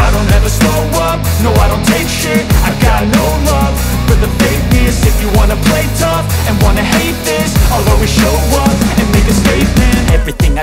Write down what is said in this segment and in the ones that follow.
I don't ever slow up, no I don't take shit. I got no love for the fakeness. If you wanna play tough and wanna hate this, I'll always show up and make a statement. Everything I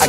I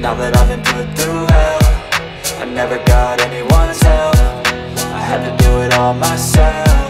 Now that I've been put through hell, I never got anyone's help. I had to do it all myself.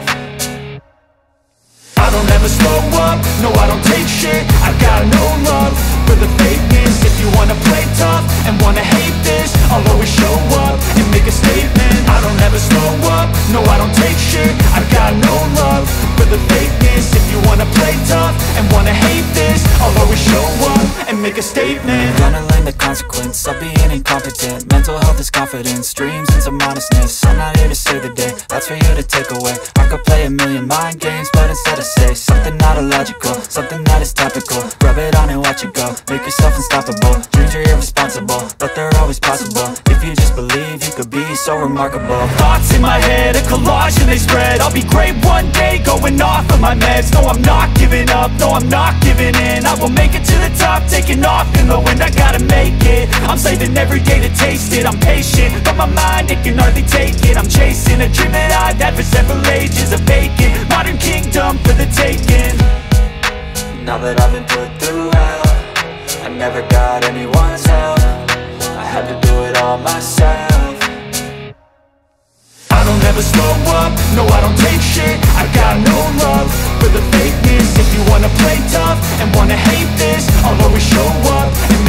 I don't ever slow up, no I don't take shit. I got no love for the fakeness. If you wanna play tough and wanna hate this, I'll always show up and make a statement. I don't ever slow up, no I don't take shit. I got no love for the fakeness. If you wanna play tough and wanna hate this, I'll always show up and make a statement. The consequence of being incompetent. Mental health is confidence, dreams and some modestness. I'm not here to save the day, that's for you to take away. I could play a million mind games, but instead I say something not illogical, something that is topical. Rub it on and watch it go, make yourself unstoppable. Dreams are irresponsible, but they're always possible. If you just believe, you could be so remarkable. Thoughts in my head, a collage and they spread. I'll be great one day, going off of my meds. No, I'm not giving up, no, I'm not giving in. I will make it to the top, taking off in the wind. I gotta make it, I'm saving every day to taste it. I'm patient, but my mind, it can hardly take it. I'm chasing a dream that I've had for several ages, a vacant modern kingdom for the taking. Now that I've been put through hell, I never got anyone's help. I had to do it all myself. I don't ever slow up, no I don't take shit. I got no love for the fakeness. If you wanna play tough and wanna hate this, I'll always show up and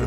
for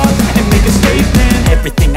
up and make a statement. Everything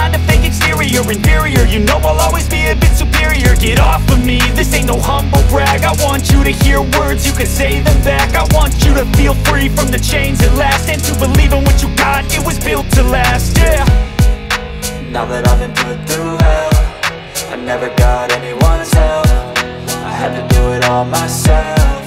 a fake exterior. Inferior, you know I'll always be a bit superior. Get off of me, this ain't no humble brag. I want you to hear words, you can say them back. I want you to feel free from the chains at last, and to believe in what you got, it was built to last, yeah. Now that I've been put through hell, I never got anyone's help. I had to do it all myself.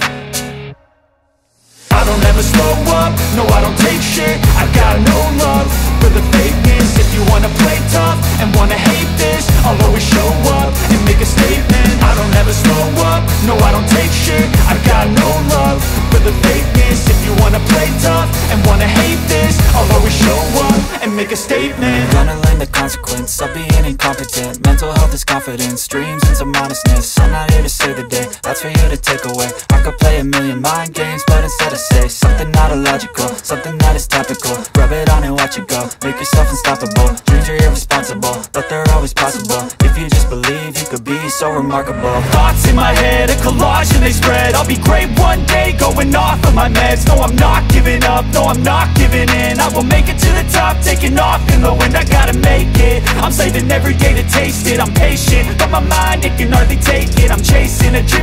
I don't ever slow up, no I don't take shit. I got no love for the fakeness. If you wanna play tough and wanna hate this, I'll always show up and make a statement. I don't ever slow up, no I don't take shit. I got no love for the fakeness. If you wanna play tough and wanna hate this, I'll always show up and make a statement. I'm gonna learn the consequence of being incompetent. Mental health is confidence, dreams and some modestness. I'm not here to save the day, that's for you to take away. I could play a million mind games, but instead I say something not illogical, something that is topical. Rub it on and watch it go, make yourself unstoppable. Dreams are irresponsible, but they're always possible. If you just believe, you could be so remarkable. Thoughts in my head, a collage and they spread. I'll be great one day, going off of my meds. No, I'm not giving up, no, I'm not giving in. I will make it to the top, taking off in the wind. I gotta make it, I'm saving every day to taste it. I'm patient, but my mind, it can hardly take it. I'm chasing a dream that